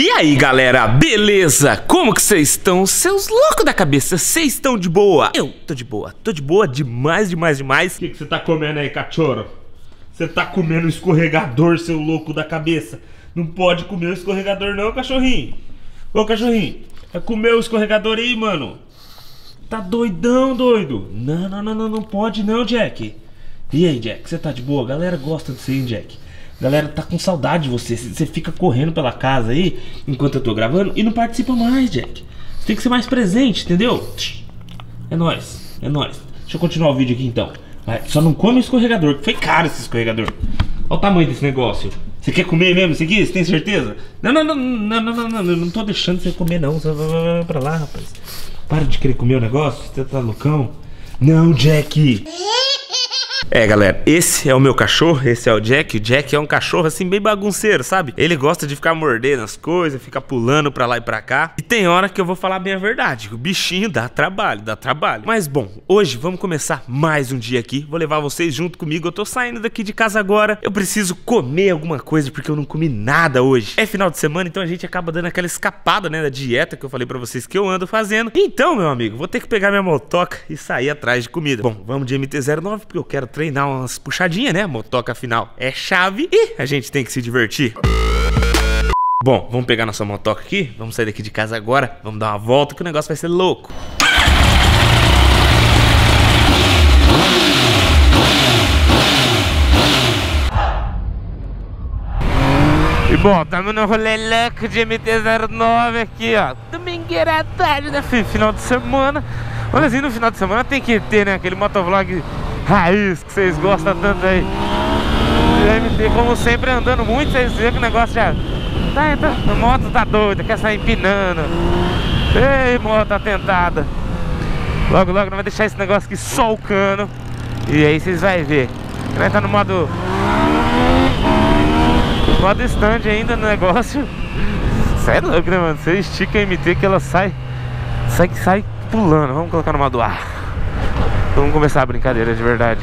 E aí galera, beleza? Como que vocês estão? Seus loucos da cabeça, vocês estão de boa? Eu tô de boa demais, demais, demais. O que você tá comendo aí, cachorro? Você tá comendo um escorregador, seu louco da cabeça. Não pode comer o escorregador não, cachorrinho. Ô cachorrinho, vai comer o escorregador aí, mano. Tá doidão, doido. Não, não, não, não, não pode não, Jack. E aí, Jack, você tá de boa? A galera gosta de você, hein, Jack? A galera tá com saudade de você. Você fica correndo pela casa aí enquanto eu tô gravando e não participa mais, Jack. Você tem que ser mais presente, entendeu? É nóis, é nóis. Deixa eu continuar o vídeo aqui então. Vai, só não come o escorregador, que foi caro esse escorregador. Olha o tamanho desse negócio. Você quer comer mesmo isso aqui? Você tem certeza? Não, não, não, não, não, não, não, não, não tô deixando você comer não. Você vai pra lá, rapaz. Para de querer comer o negócio, você tá loucão. Não, Jack. É, galera, esse é o meu cachorro, esse é o Jack. O Jack é um cachorro, assim, bem bagunceiro, sabe? Ele gosta de ficar mordendo as coisas, ficar pulando pra lá e pra cá. E tem hora que eu vou falar bem a verdade. O bichinho dá trabalho, dá trabalho. Mas, bom, hoje vamos começar mais um dia aqui. Vou levar vocês junto comigo. Eu tô saindo daqui de casa agora. Eu preciso comer alguma coisa, porque eu não comi nada hoje. É final de semana, então a gente acaba dando aquela escapada, né, da dieta que eu falei pra vocês que eu ando fazendo. Então, meu amigo, vou ter que pegar minha motoca e sair atrás de comida. Bom, vamos de MT-09, porque eu quero treinar umas puxadinhas, né? Motoca, afinal, é chave e a gente tem que se divertir. Bom, vamos pegar nossa motoca aqui, vamos sair daqui de casa agora, vamos dar uma volta que o negócio vai ser louco. E bom, estamos no rolê louco de MT-09 aqui, ó. Domingueira à tarde, né, filho? Final de semana. Olha assim, no final de semana tem que ter, né, aquele motovlog raiz que vocês gostam tanto aí. E MT, como sempre, andando muito. Vocês veem que o negócio já tá entrando. A moto tá doida, quer sair empinando. Ei, moto atentada. Logo, logo não vai deixar esse negócio aqui só o cano. E aí vocês vão ver. Vai tá no modo stand ainda no negócio. Isso é louco, né, mano? Você estica a MT que ela sai pulando. Vamos colocar no modo ar. Vamos começar a brincadeira de verdade.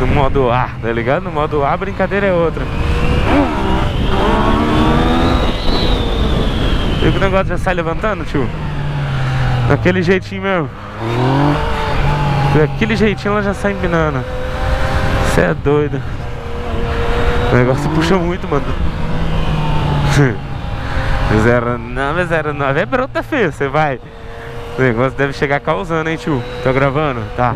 No modo A, tá ligado? No modo A, a brincadeira é outra. E o negócio já sai levantando, tio? Daquele jeitinho mesmo. Daquele jeitinho ela já sai empinando. Você é doido. O negócio puxa muito, mano. 09 é bruta, filho. Você vai. O negócio deve chegar causando, hein, tio? Tá gravando? Tá.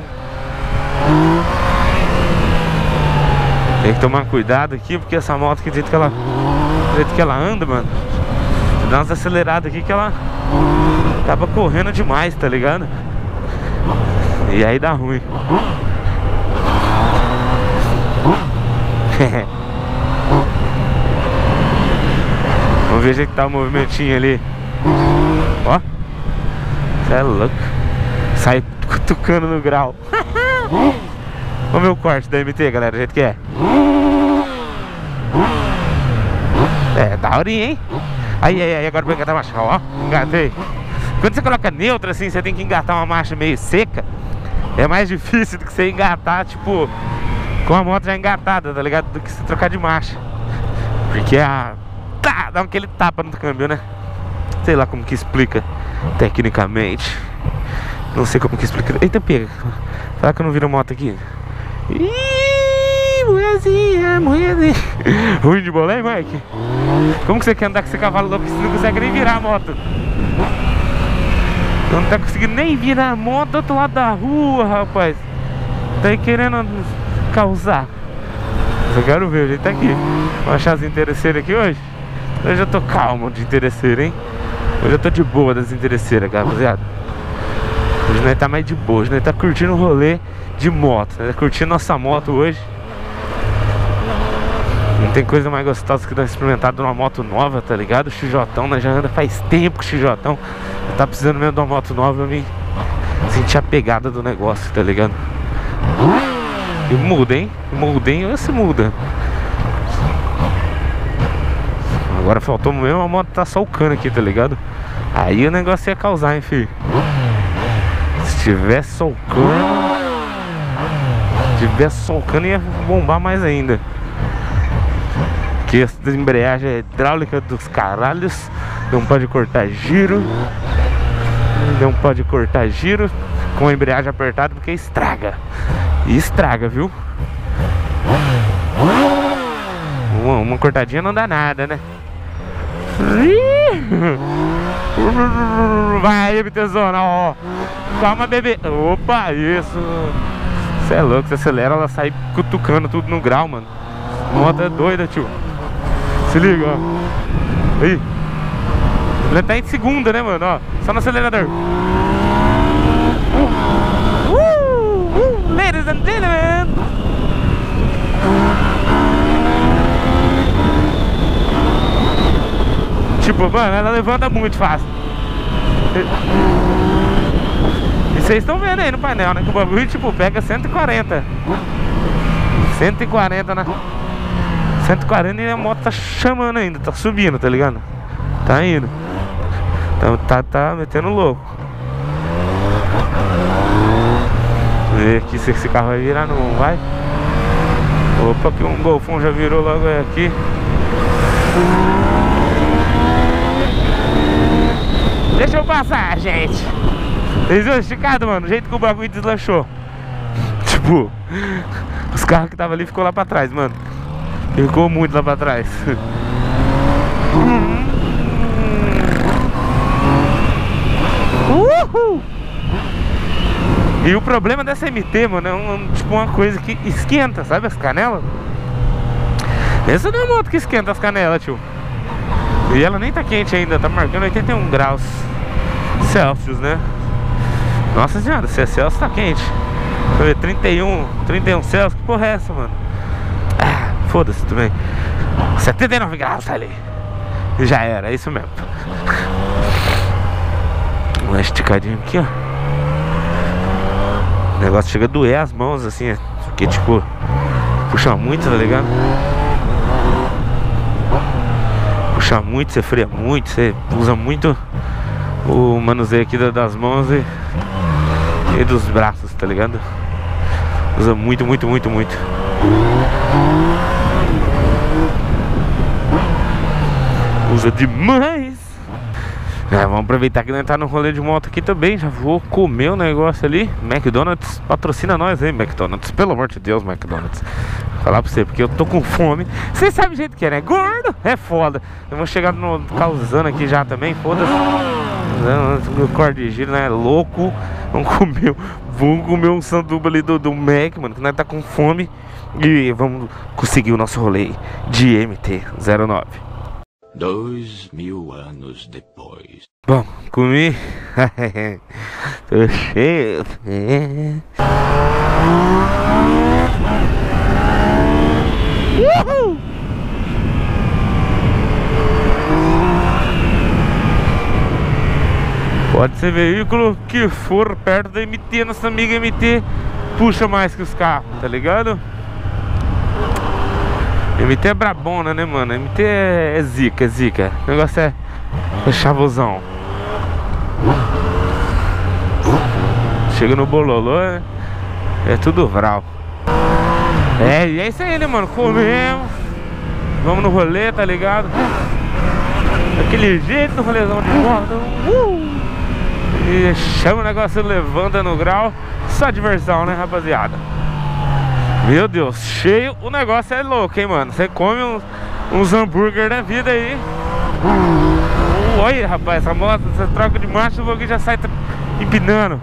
Tem que tomar cuidado aqui, porque essa moto, que jeito que ela... Do jeito que ela anda, mano, dá umas aceleradas aqui que ela acaba correndo demais, tá ligado? E aí dá ruim. Vamos ver o jeito que tá o movimentinho ali. Ó. É louco. Sai cutucando no grau. Olha o meu corte da MT, galera, do jeito que é. É, daorinha, hein? Aí, aí, aí, agora vou engatar a marcha, ó. Engatei. Quando você coloca neutra assim, você tem que engatar uma marcha meio seca. É mais difícil do que você engatar, tipo, com a moto já engatada, tá ligado? Do que você trocar de marcha. Porque a... Tá, dá aquele tapa no câmbio, né? Sei lá como que explica. Tecnicamente, não sei como que explica. Eita, pega. Será que eu não viro moto aqui? Ih, mulherzinha, mulherzinha. Ruim de bola, hein, Mike? Como que você quer andar com esse cavalo louco se você não consegue nem virar a moto? Não tá conseguindo nem virar a moto do outro lado da rua, rapaz. Tá aí querendo causar. Só quero ver, a gente tá aqui. Vamos achar as interesseiras aqui hoje? Hoje eu tô calmo de interesseira, hein? Hoje eu tô de boa das interesseiras, rapaziada. Hoje nós tá mais de boa, hoje nós tá curtindo o rolê de moto. Nós tá curtindo nossa moto hoje. Não tem coisa mais gostosa que dar experimentado numa moto nova, tá ligado? O xijotão, nós já anda faz tempo com o xijotão. Eu tá precisando mesmo de uma moto nova pra mim sentir a pegada do negócio, tá ligado? E muda, hein? Muda, hein? Olha se muda. Agora faltou mesmo a moto tá só o cano aqui, tá ligado? Aí o negócio ia causar, hein, filho? Se tivesse só o cano... Se tivesse só o cano ia bombar mais ainda. que essa embreagem é hidráulica dos caralhos. Não pode cortar giro. Não pode cortar giro com a embreagem apertada porque estraga. E estraga, viu? Uma cortadinha não dá nada, né? Vai, MT-09. Calma, bebê. Opa, isso. Você é louco, você acelera, ela sai cutucando tudo no grau, mano. Moto é doida, tio. Se liga, ó. Aí. Ela tá em segunda, né, mano? Ó, só no acelerador. Ladies and gentlemen. Tipo, mano, ela levanta muito fácil. E vocês estão vendo aí no painel, né? Que o bagulho, tipo, pega 140. 140, né? 140 e a moto tá chamando ainda, tá subindo, tá ligado? Tá indo. Então tá metendo louco. Vamos ver aqui se esse carro vai virar, não vai? Opa, que um golfão já virou logo aqui. Deixa eu passar, gente. Vocês viram esticado, mano? O jeito que o bagulho deslanchou. Tipo, os carros que estavam ali ficou lá pra trás, mano. Ficou muito lá pra trás. Uhul. E o problema dessa MT, mano, é tipo uma coisa que esquenta, sabe as canelas? Essa não é moto que esquenta as canelas, tio. E ela nem tá quente ainda, tá marcando 81 graus Celsius, né? Nossa senhora, se é Celsius tá quente. Deixa eu ver, 31 Celsius, que porra é essa, mano? Ah, foda-se, tudo bem. 79 graus tá ali. Já era, é isso mesmo. Uma esticadinha aqui, ó. O negócio chega a doer as mãos, assim, porque, tipo, puxa muito, tá ligado? Puxa muito, você freia muito, você usa muito o manuseio aqui das mãos e dos braços, tá ligado? Usa muito, muito, muito, muito. Usa demais! É, vamos aproveitar que nós tá no rolê de moto aqui também. Já vou comer um negócio ali. McDonald's, patrocina nós aí, McDonald's. Pelo amor de Deus, McDonald's. Falar pra você, porque eu tô com fome. Vocês sabem o jeito que é, né? Gordo é foda. Eu vou chegar no causando aqui já também, foda-se. Meu corte de giro, né? Louco. Vamos comer um sanduba ali do Mac, mano, que nós tá com fome. E vamos conseguir o nosso rolê de MT-09. 2000 anos depois. Bom, comi. Tô cheio. Uhul! Pode ser veículo que for perto da MT, nossa amiga MT puxa mais que os carros, tá ligado? MT é brabona, né, mano? MT é zica, é zica. O negócio é chavosão. Chega no bololô, é tudo vral. É, e é isso aí, né, mano? Comemos, vamos no rolê, tá ligado? Daquele jeito, no rolezão de borda. E chama o negócio, levanta no grau. Só diversão, né, rapaziada? Meu Deus, cheio. O negócio é louco, hein, mano? Você come uns hambúrguer da vida aí. Olha, rapaz, essa moto, você troca de marcha, o bagulho já sai empinando.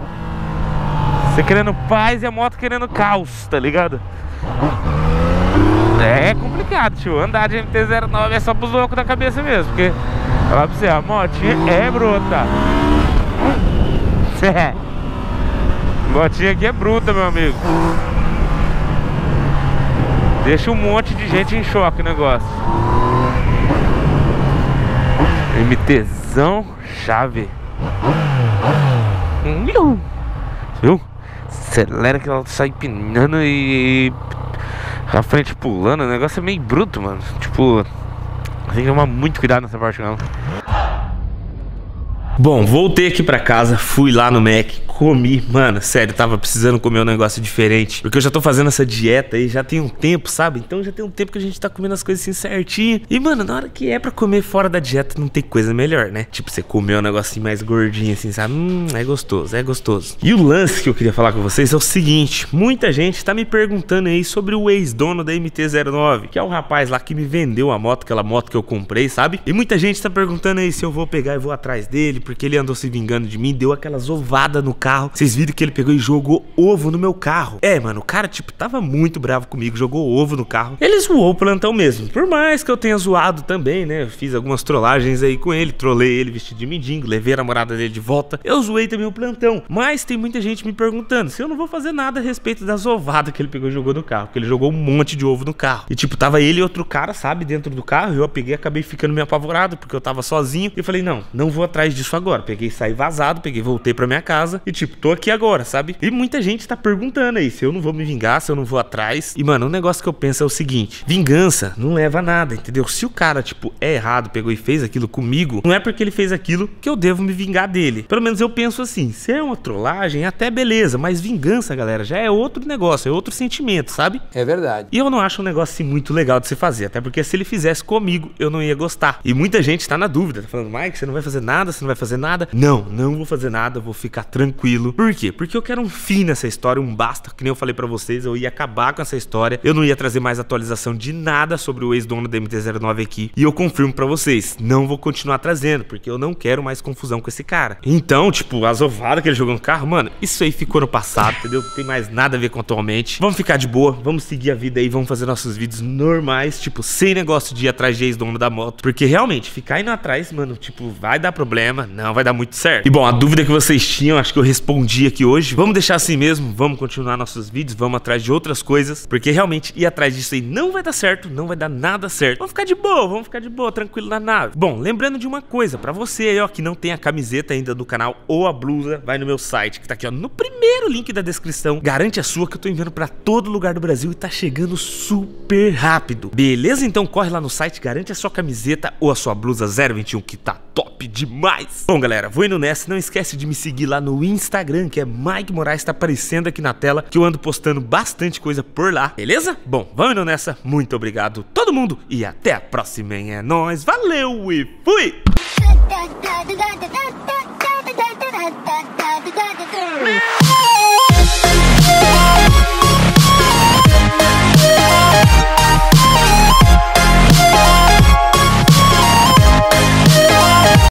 Você querendo paz e a moto querendo caos, tá ligado? É complicado, tio. Andar de MT-09 é só pros loucos da cabeça mesmo. Porque, fala pra você, a motinha é bruta. É. Motinha aqui é bruta, meu amigo. Deixa um monte de gente em choque o negócio. MTzão chave. Viu? Acelera que ela sai empinando e a frente pulando, o negócio é meio bruto, mano. Tipo, tem que tomar muito cuidado nessa parte, não. Bom, voltei aqui pra casa, fui lá no Mac, comi. Mano, sério, tava precisando comer um negócio diferente, porque eu já tô fazendo essa dieta aí já tem um tempo, sabe? Então já tem um tempo que a gente tá comendo as coisas assim certinho. E, mano, na hora que é pra comer fora da dieta, não tem coisa melhor, né? Tipo, você comer um negocinho mais gordinho assim, sabe? É gostoso, é gostoso. E o lance que eu queria falar com vocês é o seguinte. Muita gente tá me perguntando aí sobre o ex-dono da MT-09, que é o rapaz lá que me vendeu a moto, aquela moto que eu comprei, sabe? E muita gente tá perguntando aí se eu vou pegar e vou atrás dele, porque ele andou se vingando de mim, deu aquelas ovadas no carro. Vocês viram que ele pegou e jogou ovo no meu carro. É, mano, o cara, tipo, tava muito bravo comigo, jogou ovo no carro. Ele zoou o plantão mesmo, por mais que eu tenha zoado também, né? Eu fiz algumas trollagens aí com ele, trolei ele vestido de mendigo, levei a namorada dele de volta. Eu zoei também o plantão, mas tem muita gente me perguntando se eu não vou fazer nada a respeito das ovadas que ele pegou e jogou no carro, porque ele jogou um monte de ovo no carro. E tipo, tava ele e outro cara, sabe, dentro do carro, e eu peguei e acabei ficando meio apavorado, porque eu tava sozinho, e falei, não vou atrás disso agora. Peguei, saí vazado, peguei, voltei pra minha casa, e tipo, tô aqui agora, sabe? E muita gente tá perguntando aí se eu não vou me vingar, se eu não vou atrás. E mano, um negócio que eu penso é o seguinte, vingança não leva a nada, entendeu? Se o cara, tipo, é errado, pegou e fez aquilo comigo, não é porque ele fez aquilo que eu devo me vingar dele. Pelo menos eu penso assim, se é uma trollagem, até beleza, mas vingança, galera, já é outro negócio, é outro sentimento, sabe? É verdade. E eu não acho um negócio assim muito legal de se fazer, até porque se ele fizesse comigo, eu não ia gostar. E muita gente tá na dúvida, tá falando, Mike, você não vai fazer nada, você não vai fazer nada. Não vou fazer nada, vou ficar tranquilo. Por quê? Porque eu quero um fim nessa história, um basta, que nem eu falei pra vocês, eu ia acabar com essa história, eu não ia trazer mais atualização de nada sobre o ex-dono da MT-09 aqui, e eu confirmo pra vocês, não vou continuar trazendo, porque eu não quero mais confusão com esse cara. Então, tipo, as ovadas que ele jogou no carro, mano, isso aí ficou no passado, entendeu? Não tem mais nada a ver com atualmente. Vamos ficar de boa, vamos seguir a vida aí, vamos fazer nossos vídeos normais, tipo, sem negócio de ir atrás de ex-dono da moto, porque realmente, ficar indo atrás, mano, tipo, vai dar problema, não vai dar muito certo. E bom, a dúvida que vocês tinham, acho que eu respondi aqui hoje. Vamos deixar assim mesmo, vamos continuar nossos vídeos, vamos atrás de outras coisas, porque realmente ir atrás disso aí não vai dar certo, não vai dar nada certo. Vamos ficar de boa, tranquilo na nave. Bom, lembrando de uma coisa, pra você aí, ó, que não tem a camiseta ainda do canal ou a blusa, vai no meu site, que tá aqui, ó, no primeiro link da descrição. Garante a sua, que eu tô enviando pra todo lugar do Brasil e tá chegando super rápido. Beleza? Então corre lá no site, garante a sua camiseta ou a sua blusa 021, que tá top demais. Bom, galera, vou indo nessa. Não esquece de me seguir lá no Instagram, que é Mike Moraes, tá aparecendo aqui na tela, que eu ando postando bastante coisa por lá, beleza? Bom, vamos indo nessa. Muito obrigado todo mundo e até a próxima, hein? É nóis, valeu e fui!